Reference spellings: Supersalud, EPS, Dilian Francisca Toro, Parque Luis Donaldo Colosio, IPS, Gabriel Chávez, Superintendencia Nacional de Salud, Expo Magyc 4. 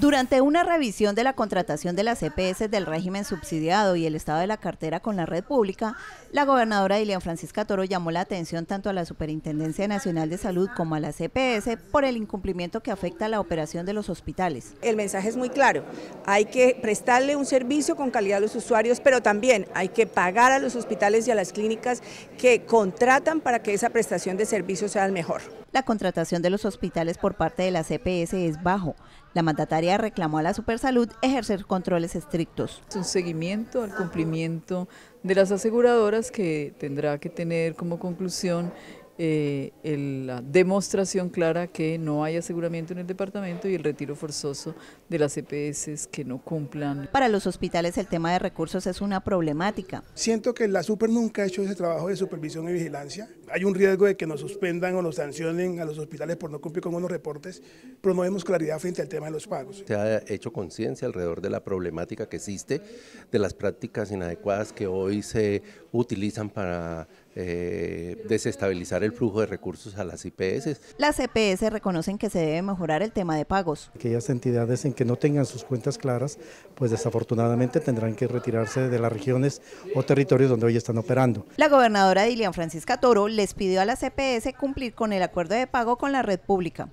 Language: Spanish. Durante una revisión de la contratación de las EPS del régimen subsidiado y el estado de la cartera con la red pública, la gobernadora Dilian Francisca Toro llamó la atención tanto a la Superintendencia Nacional de Salud como a las EPS por el incumplimiento que afecta a la operación de los hospitales. El mensaje es muy claro, hay que prestarle un servicio con calidad a los usuarios, pero también hay que pagar a los hospitales y a las clínicas que contratan para que esa prestación de servicios sea el mejor. La contratación de los hospitales por parte de las EPS es bajo. La mandataria reclamó a la Supersalud ejercer controles estrictos. Es un seguimiento al cumplimiento de las aseguradoras que tendrá que tener como conclusión la demostración clara que no hay aseguramiento en el departamento y el retiro forzoso de las EPS que no cumplan. Para los hospitales el tema de recursos es una problemática. Siento que la Super nunca ha hecho ese trabajo de supervisión y vigilancia. Hay un riesgo de que nos suspendan o nos sancionen a los hospitales por no cumplir con unos reportes, pero no vemos claridad frente al tema de los pagos. Se ha hecho conciencia alrededor de la problemática que existe, de las prácticas inadecuadas que hoy se utilizan para desestabilizar el flujo de recursos a las IPS. Las EPS reconocen que se debe mejorar el tema de pagos. Aquellas entidades en que no tengan sus cuentas claras, pues desafortunadamente tendrán que retirarse de las regiones o territorios donde hoy están operando. La gobernadora Dilian Francisca Toro les pidió a las EPS cumplir con el acuerdo de pago con la red pública.